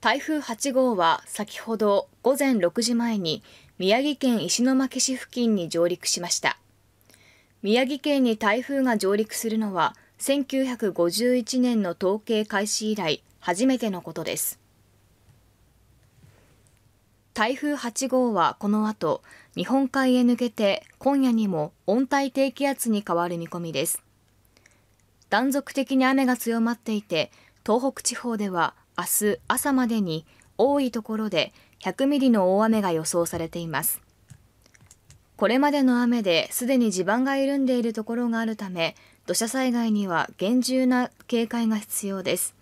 台風8号は先ほど午前6時前に宮城県石巻市付近に上陸しました。宮城県に台風が上陸するのは1951年の統計開始以来初めてのことです。台風8号はこの後、日本海へ抜けて今夜にも温帯低気圧に変わる見込みです。断続的に雨が強まっていて、東北地方では明日朝までに多いところで100ミリの大雨が予想されています。これまでの雨ですでに地盤が緩んでいるところがあるため、土砂災害には厳重な警戒が必要です。